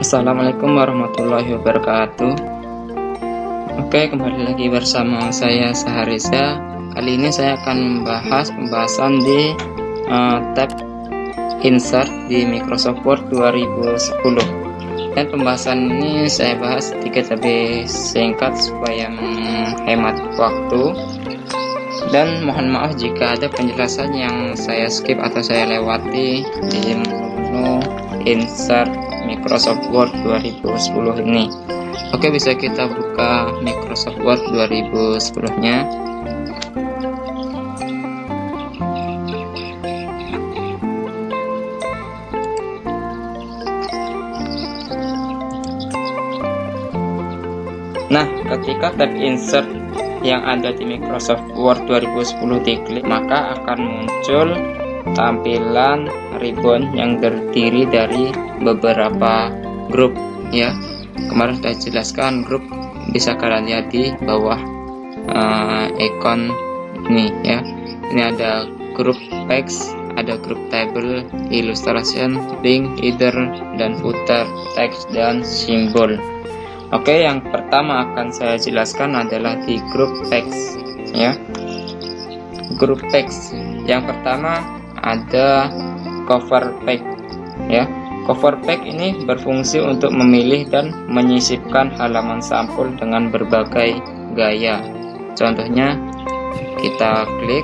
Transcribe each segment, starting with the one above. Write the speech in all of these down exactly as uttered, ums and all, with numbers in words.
Assalamualaikum warahmatullahi wabarakatuh. Oke, kembali lagi bersama saya Sahar Reza. Kali ini saya akan membahas pembahasan di uh, tab Insert di Microsoft Word dua ribu sepuluh. Dan pembahasan ini saya bahas sedikit lebih singkat supaya menghemat waktu. Dan mohon maaf jika ada penjelasan yang saya skip atau saya lewati di menu Insert Microsoft Word dua ribu sepuluh ini. Oke, bisa kita buka Microsoft Word dua ribu sepuluh nya. Nah, ketika tab insert yang ada di Microsoft Word dua ribu sepuluh diklik, maka akan muncul tampilan ribbon yang terdiri dari beberapa grup, ya. Kemarin sudah jelaskan grup, bisa kalian lihat di bawah uh, icon ini, ya. Ini ada grup text, ada grup table, illustration, link, header, dan footer, text, dan simbol. Oke, yang pertama akan saya jelaskan adalah di grup text, ya. Grup text yang pertama ada cover pack, ya. Cover pack ini berfungsi untuk memilih dan menyisipkan halaman sampul dengan berbagai gaya. Contohnya kita klik.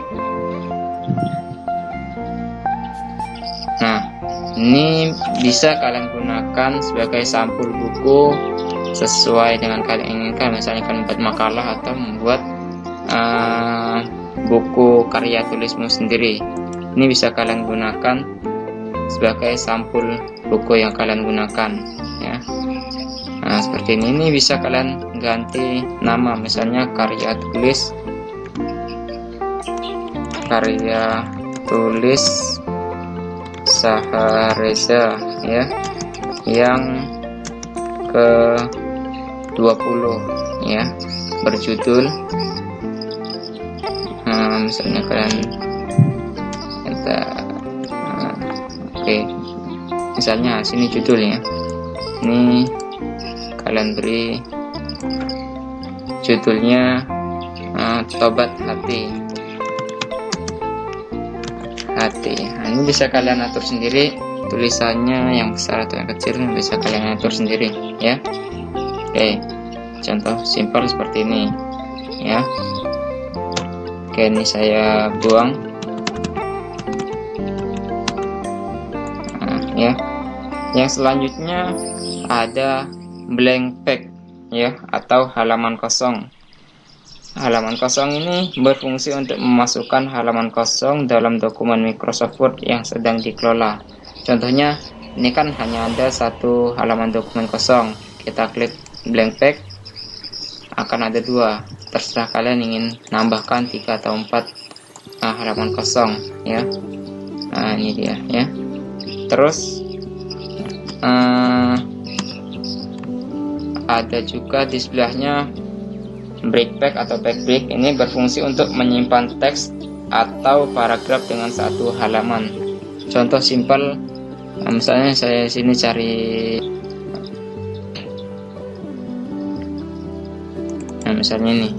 Nah, ini bisa kalian gunakan sebagai sampul buku sesuai dengan kalian inginkan. Misalnya kalian membuat makalah atau membuat uh, buku karya tulismu sendiri. Ini bisa kalian gunakan sebagai sampul buku yang kalian gunakan, ya. Nah, seperti ini. Ini bisa kalian ganti nama, misalnya karya tulis karya tulis Sahar Reza, ya, yang ke dua puluh, ya, berjudul nah, misalnya kalian Nah, oke okay. misalnya sini judulnya, ini kalian beri judulnya uh, Tobat Hati Hati. Nah, ini bisa kalian atur sendiri tulisannya, yang besar atau yang kecil bisa kalian atur sendiri, ya. Oke okay. contoh simpel seperti ini, ya. Oke okay, ini saya buang, ya. Yang selanjutnya ada blank page, ya, atau halaman kosong. Halaman kosong ini berfungsi untuk memasukkan halaman kosong dalam dokumen Microsoft Word yang sedang dikelola. Contohnya, ini kan hanya ada satu halaman dokumen kosong. Kita klik blank page, akan ada dua. Terserah kalian ingin nambahkan tiga atau empat uh, halaman kosong, ya. Nah, ini dia, ya. Terus uh, ada juga di sebelahnya break pack atau back break. Ini berfungsi untuk menyimpan teks atau paragraf dengan satu halaman. Contoh simpel, uh, misalnya saya sini cari, nah, misalnya ini.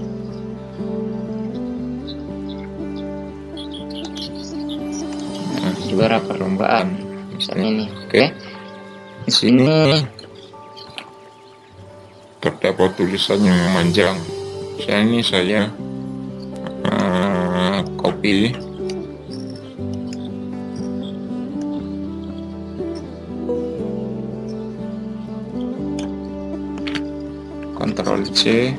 Nah, juara perlombaan. Misalnya ini, oke. Okay. Di sini terdapat tulisan yang memanjang. Misalnya ini saya uh, copy. Ctrl C.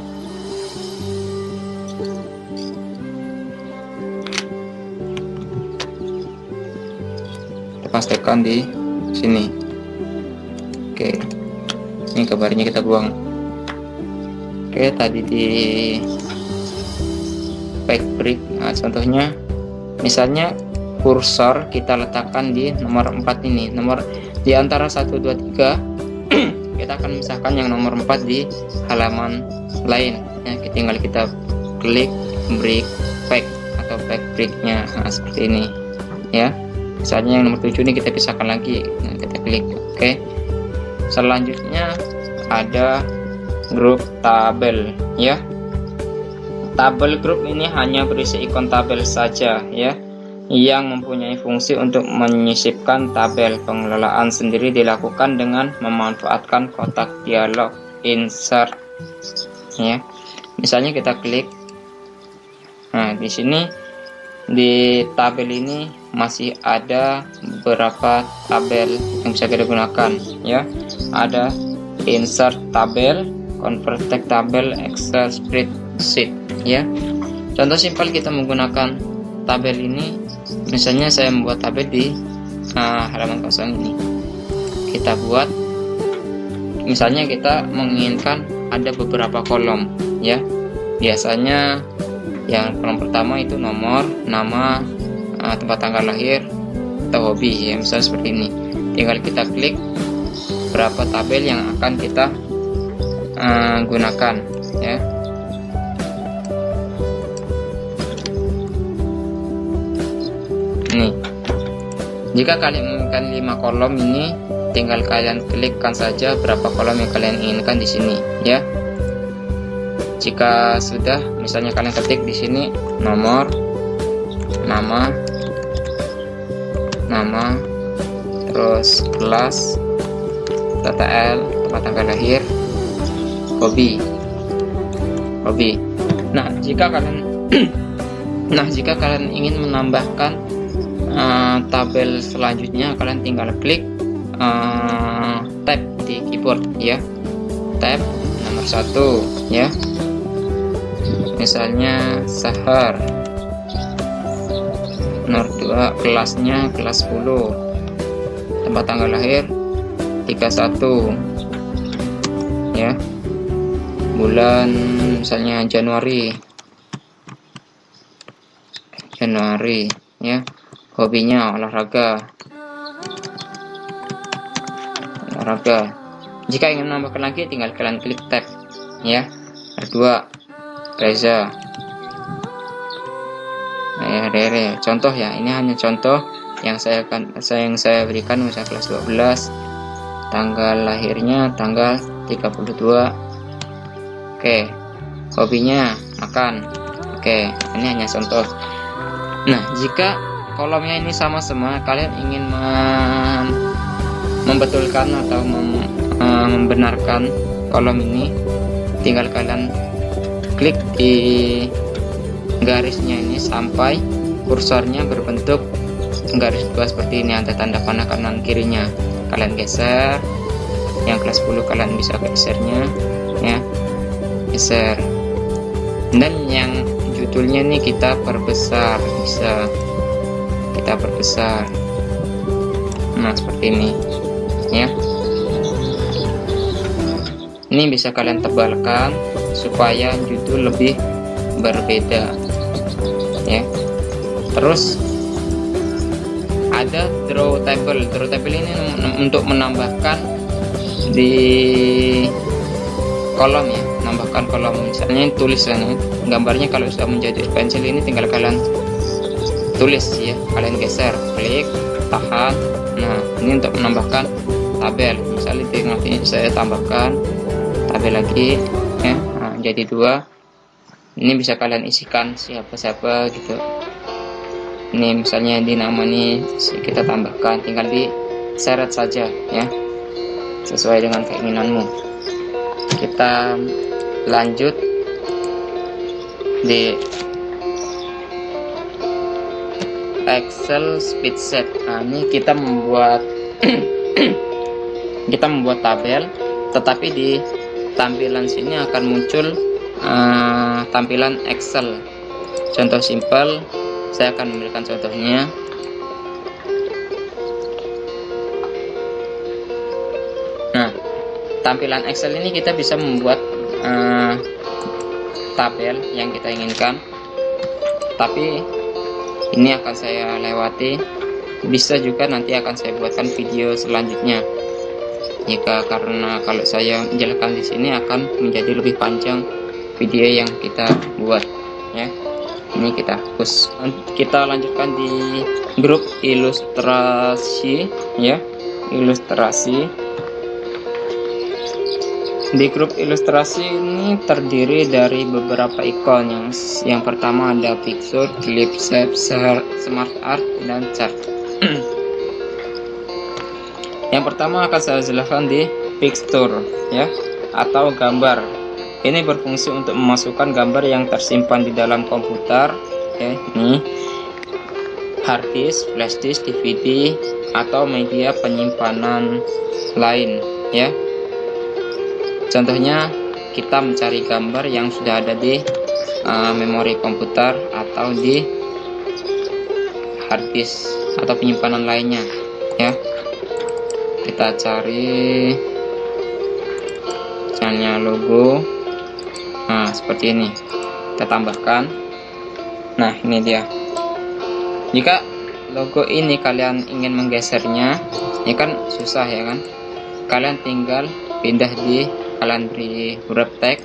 Pastikan di sini. Oke, ini kabarnya kita buang. Oke, tadi di back break. Nah, contohnya misalnya kursor kita letakkan di nomor empat ini, nomor di antara satu dua tiga. Kita akan misahkan yang nomor empat di halaman lain, ya. Tinggal kita klik break back atau back breaknya. Nah, seperti ini, ya. Misalnya yang nomor tujuh ini kita pisahkan lagi, nah, kita klik Oke, selanjutnya ada grup tabel ya. Tabel grup ini hanya berisi ikon tabel saja ya, yang mempunyai fungsi untuk menyisipkan tabel. Pengelolaan sendiri dilakukan dengan memanfaatkan kotak dialog insert ya. Misalnya kita klik, nah di sini di tabel ini masih ada beberapa tabel yang bisa kita gunakan ya. Ada insert tabel, convert tabel, excel spreadsheet ya. Contoh simpel kita menggunakan tabel ini, misalnya saya membuat tabel di nah, halaman kosong ini. Kita buat, misalnya kita menginginkan ada beberapa kolom ya. Biasanya yang kolom pertama itu nomor, nama, tempat tanggal lahir, atau hobi ya, misalnya seperti ini. Tinggal kita klik berapa tabel yang akan kita uh, gunakan ya. Nih, jika kalian menginginkan lima kolom ini, tinggal kalian klikkan saja berapa kolom yang kalian inginkan di sini ya. Jika sudah, misalnya kalian ketik di sini nomor, nama, nama, terus kelas, T T L, tempat tanggal lahir, hobi, hobi. Nah, jika kalian Nah, jika kalian ingin menambahkan uh, tabel selanjutnya, kalian tinggal klik uh, tab di keyboard ya. Tab nomor satu ya. Misalnya Sahar. Nomor dua kelasnya kelas sepuluh. Tempat tanggal lahir tiga puluh satu ya. Bulan misalnya Januari. Januari ya. Hobinya olahraga, olahraga. Jika ingin menambahkan lagi, tinggal kalian klik tab ya. Kedua Reza ya, Rere. Contoh ya, ini hanya contoh yang saya akan saya yang saya berikan, misalnya kelas dua belas, tanggal lahirnya tanggal tiga puluh dua. Oke, hobinya makan. Oke, ini hanya contoh. Nah, jika kolomnya ini sama semua, kalian ingin mem membetulkan atau mem membenarkan kolom ini, tinggal kalian klik di garisnya ini sampai kursornya berbentuk garis dua seperti ini, ada tanda panah kanan kirinya. Kalian geser. Yang kelas sepuluh kalian bisa gesernya ya, geser. Dan yang judulnya ini kita perbesar, bisa kita perbesar. Nah, seperti ini ya. Ini bisa kalian tebalkan supaya judul lebih berbeda ya. Terus ada draw table. Draw table ini untuk menambahkan di kolom ya, menambahkan kolom. Misalnya tulisannya, gambarnya kalau sudah menjadi pensil ini tinggal kalian tulis ya, kalian geser, klik, tahan. Nah, ini untuk menambahkan tabel. Misalnya nanti saya tambahkan tabel lagi ya, nah, jadi dua. Ini bisa kalian isikan siapa-siapa gitu. Ini misalnya di nama ini kita tambahkan, tinggal di seret saja ya, sesuai dengan keinginanmu. Kita lanjut di Excel spreadsheet. Nah, ini kita membuat kita membuat tabel, tetapi di tampilan sini akan muncul uh, tampilan Excel. Contoh simpel, saya akan memberikan contohnya. Nah, tampilan Excel ini kita bisa membuat uh, tabel yang kita inginkan, tapi ini akan saya lewati. Bisa juga nanti akan saya buatkan video selanjutnya, jika karena kalau saya menjelaskan di sini akan menjadi lebih panjang video yang kita buat ya. Ini kita hapus. Kita lanjutkan di grup ilustrasi ya. ilustrasi. Di grup ilustrasi ini terdiri dari beberapa ikon. Yang, yang pertama ada picture, clip, shape, SmartArt, dan chart. Yang pertama akan saya jelaskan di picture, ya, atau gambar. Ini berfungsi untuk memasukkan gambar yang tersimpan di dalam komputer, ya, ini hard disk, flash disk, D V D, atau media penyimpanan lain, ya. Contohnya kita mencari gambar yang sudah ada di uh, memori komputer atau di hard disk atau penyimpanan lainnya, ya. Kita cari misalnya logo. Nah, seperti ini kita tambahkan. Nah, ini dia. Jika logo ini kalian ingin menggesernya, ini kan susah, ya kan, kalian tinggal pindah di, kalian beri huruf tag.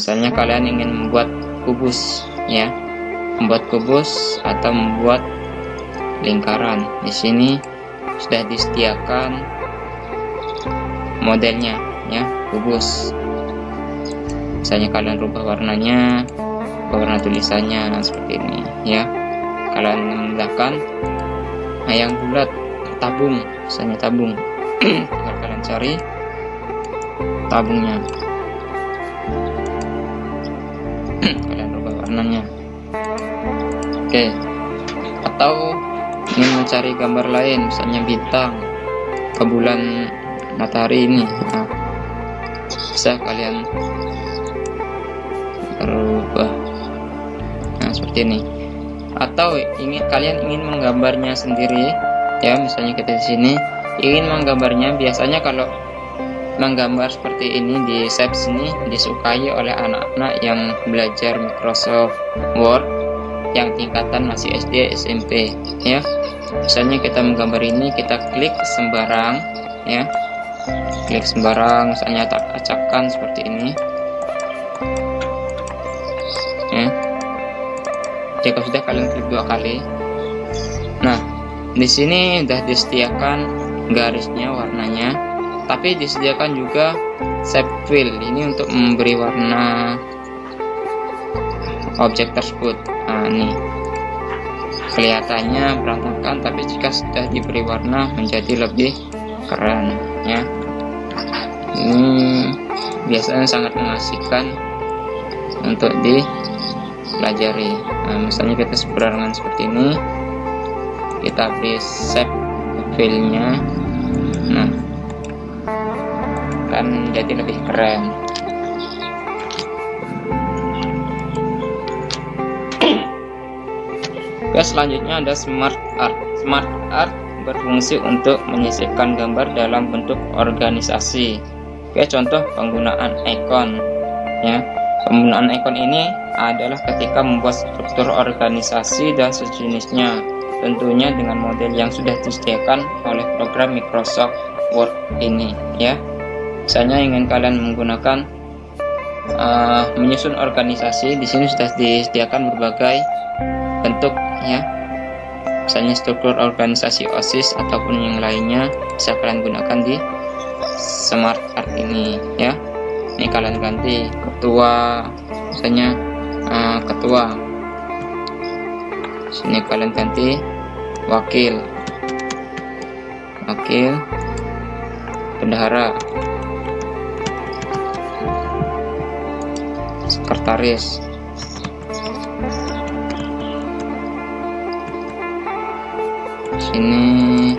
Misalnya kalian ingin membuat kubus, ya, membuat kubus atau membuat lingkaran. Di sini sudah disediakan modelnya, ya, kubus. Misalnya kalian rubah warnanya, rubah warna tulisannya, nah, seperti ini, ya. Kalian menggunakan yang bulat, tabung, misalnya tabung. Tinggal kalian cari tabungnya. Kalian rubah warnanya. Oke, atau ini mau cari gambar lain, misalnya bintang, kebulan, matahari ini. Nah, bisa kalian rubah, nah, seperti ini. Atau ingin kalian ingin menggambarnya sendiri, ya, misalnya kita di sini ingin menggambarnya. Biasanya kalau menggambar seperti ini di shape sini disukai oleh anak-anak yang belajar Microsoft Word yang tingkatan masih S D S M P, ya. Misalnya kita menggambar ini, kita klik sembarang, ya, klik sembarang, misalnya tak acakkan seperti ini, ya. Jika sudah kalian klik dua kali, nah di sini sudah disediakan garisnya, warnanya. Tapi disediakan juga shape fill ini untuk memberi warna objek tersebut. Nah, ini kelihatannya berantakan, tapi jika sudah diberi warna menjadi lebih keren ya. Ini biasanya sangat mengasihkan untuk dipelajari. Nah, misalnya kita seberangan seperti ini, kita beri shape fill-nya, nah akan jadi lebih keren. Oke, selanjutnya ada SmartArt. SmartArt berfungsi untuk menyisipkan gambar dalam bentuk organisasi. Oke, contoh penggunaan ikon ya. Penggunaan ikon ini adalah ketika membuat struktur organisasi dan sejenisnya, tentunya dengan model yang sudah disediakan oleh program Microsoft Word ini ya. Misalnya ingin kalian menggunakan uh, menyusun organisasi, di sini sudah disediakan berbagai bentuk ya, misalnya struktur organisasi O S I S ataupun yang lainnya bisa kalian gunakan di SmartArt ini ya. Ini kalian ganti ketua, misalnya uh, ketua, sini kalian ganti wakil, wakil bendahara, sekretaris. Ini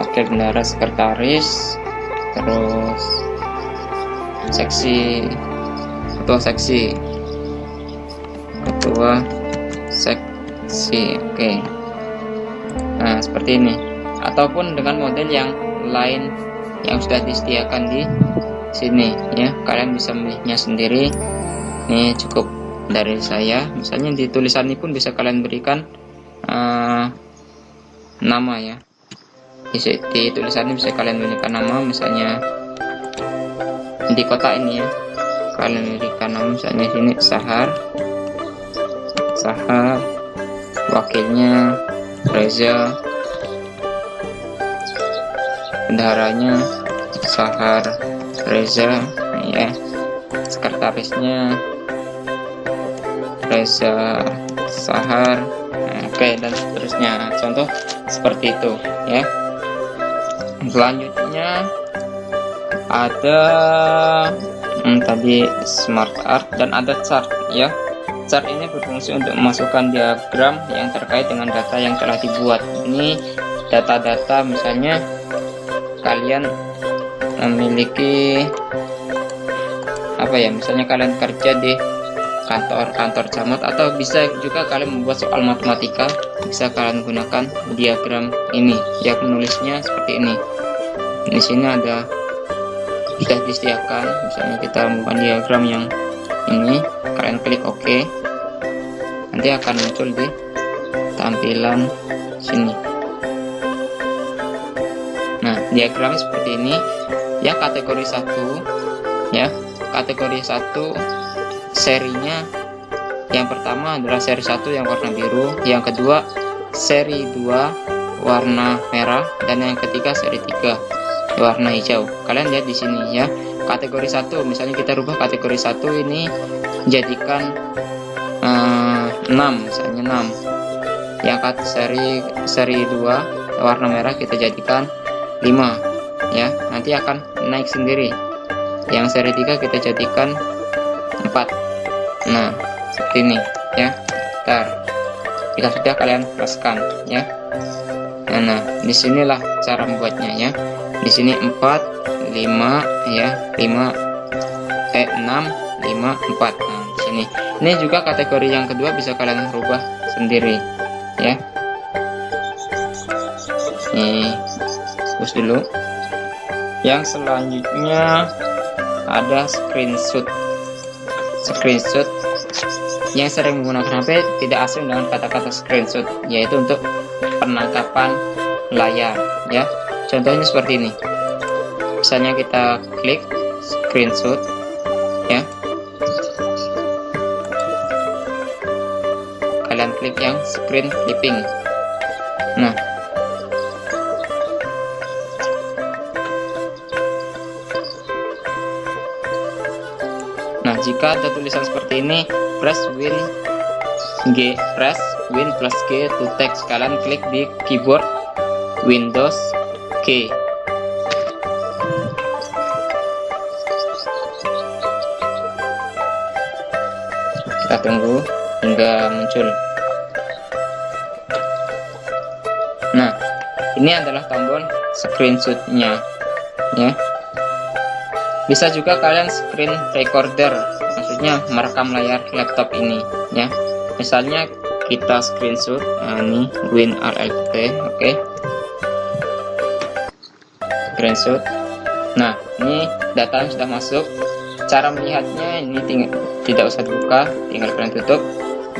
oke, bendahara, sekretaris, terus seksi, ketua seksi, ketua seksi. Oke, nah seperti ini, ataupun dengan model yang lain yang sudah disediakan di sini ya, kalian bisa memilihnya sendiri. Ini cukup dari saya. Misalnya di tulisan ini pun bisa kalian berikan Uh, nama ya, di, di tulisannya bisa kalian berikan nama. Misalnya di kotak ini ya, kalian berikan nama, misalnya sini Sahar, Sahar, wakilnya Reza, bendaharanya Sahar Reza ya, sekretarisnya Reza Sahar. Oke, dan seterusnya, contoh seperti itu ya. Selanjutnya ada hmm, tadi SmartArt, dan ada chart ya. Chart ini berfungsi untuk memasukkan diagram yang terkait dengan data yang telah dibuat. Ini data-data, misalnya kalian memiliki apa ya, misalnya kalian kerja di kantor-kantor camat, atau bisa juga kalian membuat soal matematika, bisa kalian gunakan diagram ini ya. Menulisnya seperti ini, di sini ada sudah disediakan, misalnya kita membuat diagram yang ini, kalian klik OK, nanti akan muncul di tampilan sini. Nah, diagram seperti ini ya. Kategori satu ya, kategori satu serinya yang pertama adalah seri satu yang warna biru, yang kedua seri dua warna merah, dan yang ketiga seri tiga warna hijau. Kalian lihat di sini ya, kategori satu, misalnya kita rubah kategori satu ini jadikan eh, enam, misalnya enam. Yang seri seri dua warna merah kita jadikan lima ya, nanti akan naik sendiri. Yang seri tiga kita jadikan empat. Nah, seperti ini ya. Bentar, kita sudah kalian pluskan ya. Nah, nah, disinilah cara membuatnya ya. Di sini empat, lima ya, lima, eh, enam, lima, empat. Nah, di sini. Ini juga kategori yang kedua bisa kalian rubah sendiri ya. Nih, push dulu. Yang selanjutnya ada screenshot. Screenshot yang sering menggunakan H P tidak asing dengan kata-kata screenshot, yaitu untuk penangkapan layar ya. Contohnya seperti ini, misalnya kita klik screenshot ya, kalian klik yang screen clipping. Nah, nah, Jika ada tulisan seperti ini, press Win G, press Win plus G to text. Kalian klik di keyboard Windows G. Kita tunggu hingga muncul. Nah, ini adalah tombol screenshotnya, ya. Bisa juga kalian screen recorder, maksudnya merekam layar laptop ini, ya. Misalnya kita screenshot, nah, ini WinRLT, oke. Screenshot. Nah, ini data yang sudah masuk. Cara melihatnya ini tinggal, tidak usah dibuka, tinggal kalian tutup.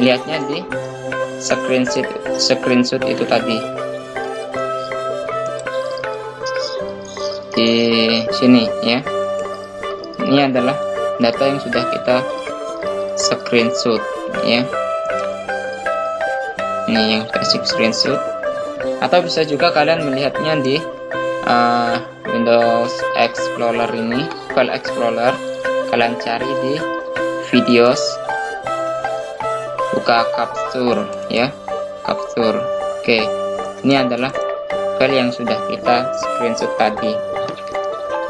Lihatnya di screenshot, screenshot itu tadi. Di sini, ya. Ini adalah data yang sudah kita screenshot, ya. Ini yang basic screenshot. Atau bisa juga kalian melihatnya di uh, Windows Explorer ini, File Explorer. Kalian cari di videos, buka capture, ya, capture. Oke, ini adalah file yang sudah kita screenshot tadi.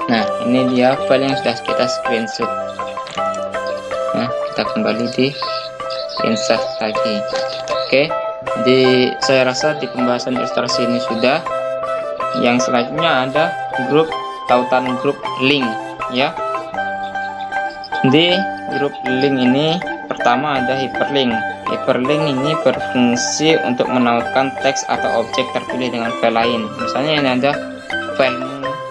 Nah, ini dia file yang sudah kita screenshot. Nah, kita kembali di insert lagi. Oke, di saya rasa di pembahasan ilustrasi ini sudah. Yang selanjutnya ada grup tautan grup link, ya. Di grup link ini pertama ada hyperlink. Hyperlink ini berfungsi untuk menautkan teks atau objek terpilih dengan file lain. Misalnya ini ada file,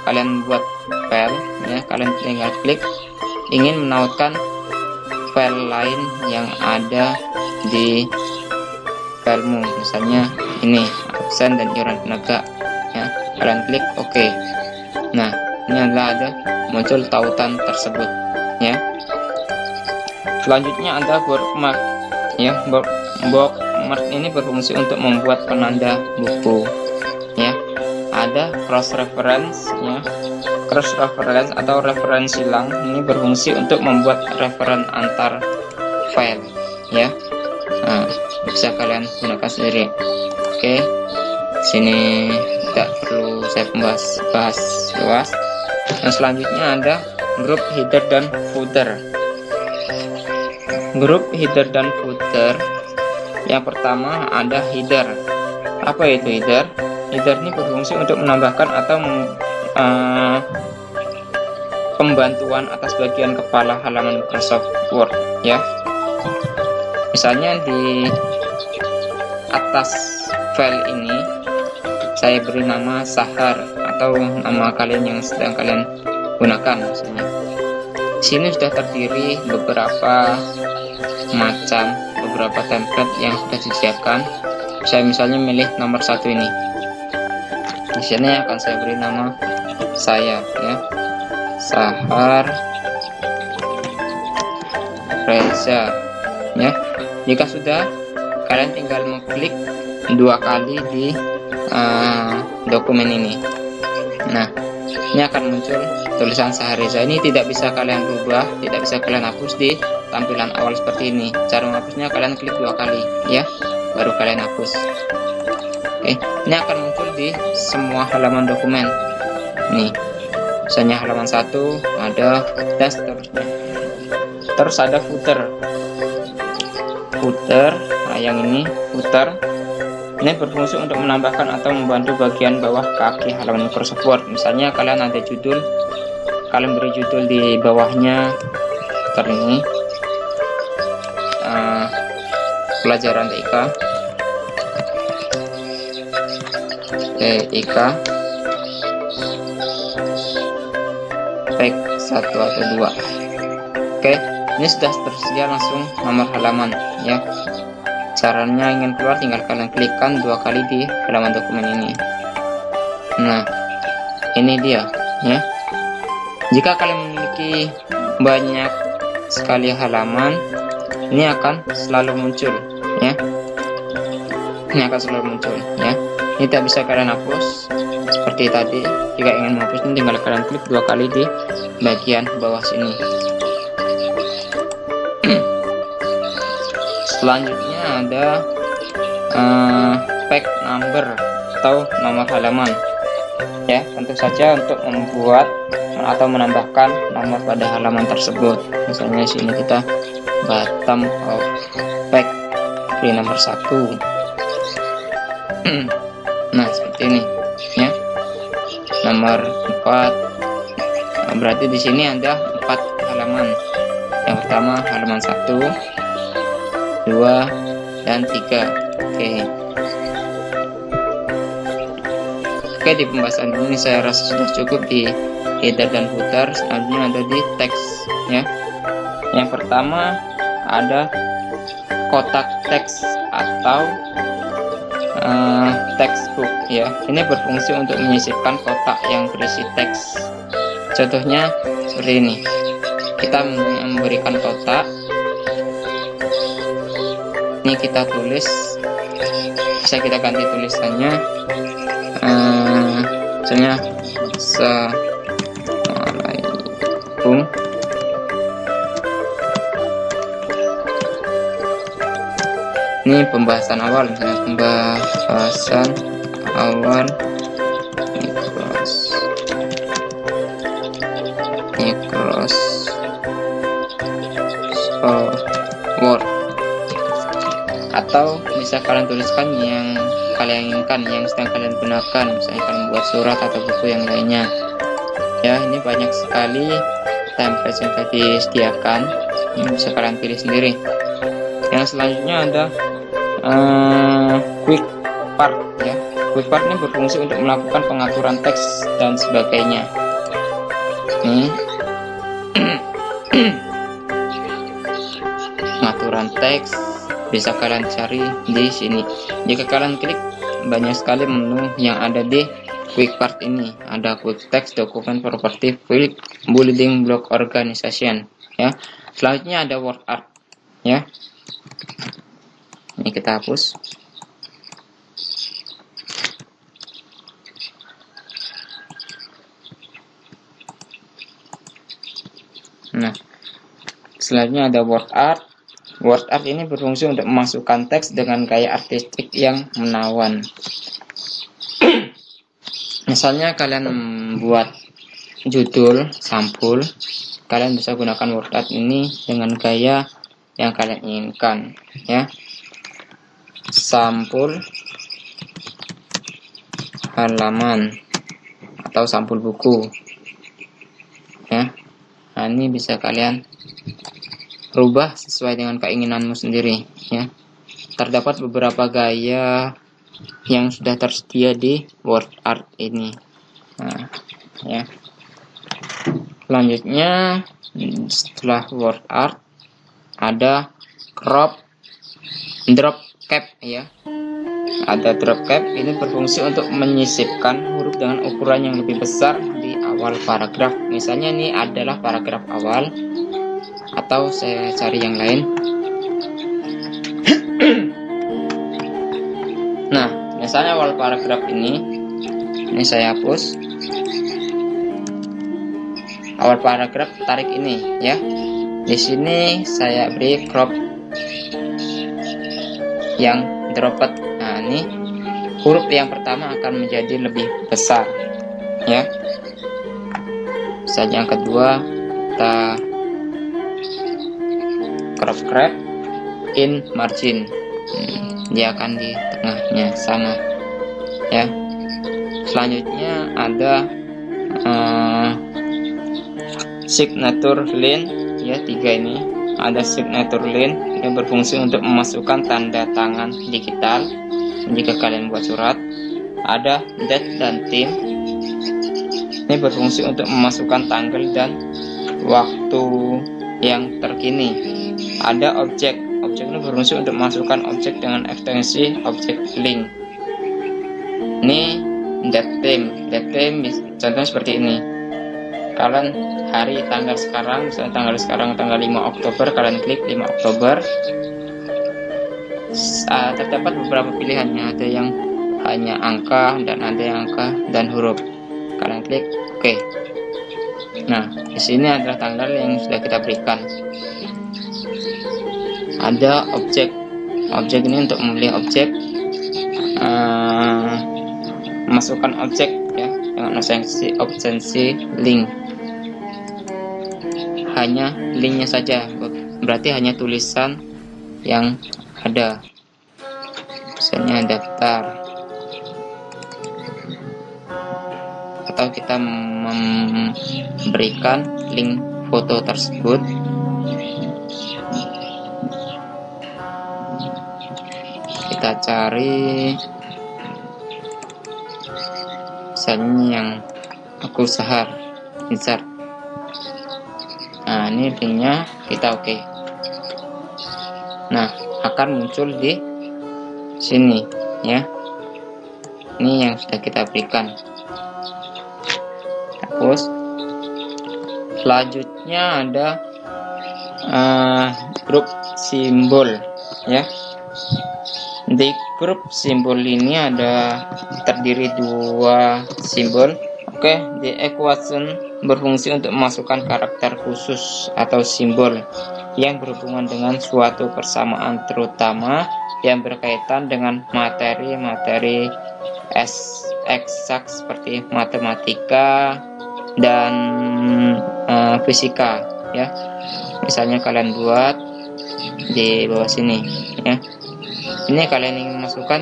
kalian buat file, ya, kalian tinggal klik ingin menautkan file lain yang ada di filemu, misalnya ini absen dan iuran tenaga, ya, kalian klik oke. Nah, ini adalah ada muncul tautan tersebut, ya. Selanjutnya ada bookmark, ya. Bookmark ini berfungsi untuk membuat penanda buku, ya. Ada cross reference, ya. Cross reference atau referensi silang ini berfungsi untuk membuat referen antar file, ya. Nah, bisa kalian gunakan sendiri. Oke, sini tidak perlu saya membahas bahas luas. Yang selanjutnya ada grup header dan footer. Grup header dan footer. Yang pertama ada header. Apa itu header? Header ini berfungsi untuk menambahkan atau Uh, pembantuan atas bagian kepala halaman Microsoft Word, ya. Misalnya di atas file ini saya beri nama Sahar atau nama kalian yang sedang kalian gunakan. Misalnya sini sudah terdiri beberapa macam, beberapa template yang sudah disediakan. Saya misalnya milih nomor satu ini. Di sini akan saya beri nama saya, ya, Sahar Reza, ya. Jika sudah, kalian tinggal mengklik dua kali di uh, dokumen ini. Nah, ini akan muncul tulisan Sahar Reza. Ini tidak bisa kalian ubah, tidak bisa kalian hapus di tampilan awal seperti ini. Cara menghapusnya kalian klik dua kali, ya, baru kalian hapus. Oke, ini akan muncul di semua halaman dokumen. Nih, misalnya halaman satu ada dan seterusnya. Terus ada footer. Footer, nah yang ini footer. Ini berfungsi untuk menambahkan atau membantu bagian bawah kaki halaman Microsoft Word. Misalnya kalian ada judul, kalian beri judul di bawahnya footer ini, uh, pelajaran T I K, T I K. Satu atau dua. Oke, ini sudah tersedia langsung nomor halaman, ya. Caranya ingin keluar tinggal kalian klikkan dua kali di halaman dokumen ini. Nah, ini dia, ya. Jika kalian memiliki banyak sekali halaman, ini akan selalu muncul, ya. Ini akan selalu muncul, ya. Ini tidak bisa kalian hapus seperti tadi. Jika ingin menghapusnya tinggal kalian klik dua kali di bagian bawah sini. Selanjutnya ada uh, page number atau nomor halaman. Ya, tentu saja untuk membuat atau menambahkan nomor pada halaman tersebut. Misalnya sini kita bottom of page di nomor satu. Nah, seperti ini ya. Nomor empat. Nah, berarti di sini ada empat halaman. Yang pertama halaman satu, dua, dan tiga. Oke. Oke, di pembahasan ini saya rasa sudah cukup di header dan footer. Selanjutnya ada di teks ya. Yang pertama ada kotak teks atau uh, textbook ya. Ini berfungsi untuk menyisipkan kotak yang berisi teks. Contohnya seperti ini. Kita memberikan kotak. Ini kita tulis. Bisa kita ganti tulisannya. Uh, misalnya se ini pembahasan awal, misalnya pembahasan awal Microsoft Word, atau bisa kalian tuliskan yang kalian inginkan, yang sedang kalian gunakan, misalnya kalian buat surat atau buku yang lainnya. Ya, ini banyak sekali template yang tadi disediakan, yang bisa kalian pilih sendiri. Yang selanjutnya ada uh, quick part ya. Quick part ini berfungsi untuk melakukan pengaturan teks dan sebagainya. Ini pengaturan teks bisa kalian cari di sini. Jika kalian klik, banyak sekali menu yang ada di quick part ini. Ada quick text, document property, quick building block organization ya. Selanjutnya ada word art ya. Ini kita hapus. Nah, selanjutnya ada word art. Word art ini berfungsi untuk memasukkan teks dengan gaya artistik yang menawan. Misalnya kalian membuat judul sampul, kalian bisa gunakan word art ini dengan gaya yang kalian inginkan ya. Sampul halaman atau sampul buku ya. Nah, ini bisa kalian rubah sesuai dengan keinginanmu sendiri ya. Terdapat beberapa gaya yang sudah tersedia di word art ini. Nah, ya. Selanjutnya setelah word art ada crop drop cap ya. Ada drop cap, ini berfungsi untuk menyisipkan huruf dengan ukuran yang lebih besar di awal paragraf. Misalnya ini adalah paragraf awal, atau saya cari yang lain. Nah, misalnya awal paragraf ini, ini saya hapus. Awal paragraf, tarik ini ya. Di sini saya beri crop yang dropped. Nah, ini huruf yang pertama akan menjadi lebih besar ya. Saat yang kedua kita crop crop in margin, dia akan di tengahnya sana ya. Selanjutnya ada uh, signature line ya. Tiga ini ada signature line yang berfungsi untuk memasukkan tanda tangan digital jika kalian buat surat. Ada date dan time, ini berfungsi untuk memasukkan tanggal dan waktu yang terkini. Ada objek, objek ini berfungsi untuk memasukkan objek dengan ekstensi objek link. Ini date time, date time contohnya seperti ini. Kalian hari tanggal sekarang, misalnya tanggal sekarang tanggal lima Oktober, kalian klik lima Oktober. Uh, terdapat beberapa pilihannya, ada yang hanya angka dan ada yang angka dan huruf. Kalian klik oke. Nah, di sini adalah tanggal yang sudah kita berikan. ada objek. Objek ini untuk memilih objek, uh, masukkan objek ya dengan absensi, absensi link, hanya linknya saja, berarti hanya tulisan yang ada, misalnya daftar, atau kita memberikan link foto tersebut. Kita cari misalnya yang aku Sahar Insert. Nah, ini linknya kita oke. Okay. Nah, akan muncul di sini ya. Ini yang sudah kita berikan. Terus selanjutnya ada uh, grup simbol ya. Di grup simbol ini ada terdiri dua simbol. Oke, di equation berfungsi untuk memasukkan karakter khusus atau simbol yang berhubungan dengan suatu persamaan, terutama yang berkaitan dengan materi-materi eksak seperti matematika dan uh, fisika ya. Misalnya kalian buat di bawah sini ya. Ini kalian ingin masukkan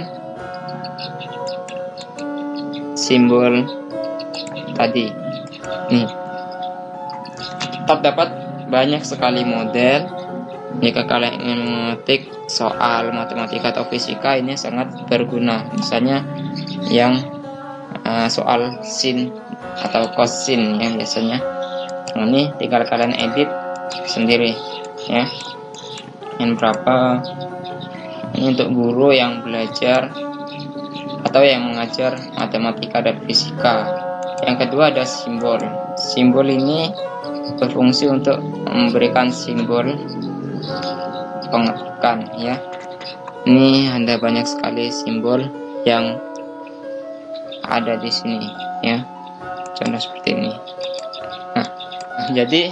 simbol tadi. Nih, tetap dapat banyak sekali model. Jika kalian ingin mengetik soal matematika atau fisika, ini sangat berguna. Misalnya yang uh, soal sin atau kosin ya biasanya. Nah, ini tinggal kalian edit sendiri ya. Yang berapa? Ini untuk guru yang belajar atau yang mengajar matematika dan fisika. Yang kedua ada simbol. Simbol ini berfungsi untuk memberikan simbol pengetahuan ya. Ini ada banyak sekali simbol yang ada di sini ya. Contoh seperti ini. Nah, jadi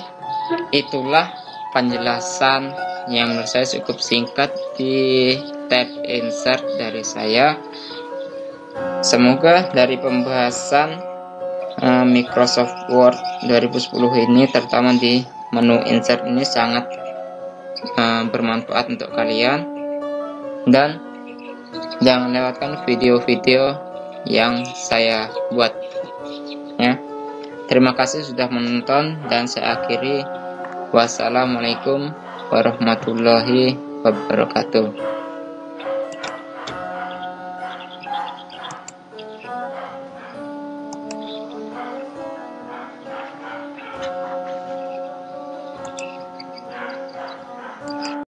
itulah penjelasan yang menurut saya cukup singkat di tab insert dari saya. Semoga dari pembahasan uh, Microsoft Word dua ribu sepuluh ini, terutama di menu insert ini, sangat uh, bermanfaat untuk kalian, dan jangan lewatkan video-video yang saya buat ya. Terima kasih sudah menonton, dan saya akhiri, wassalamualaikum warahmatullahi wabarakatuh.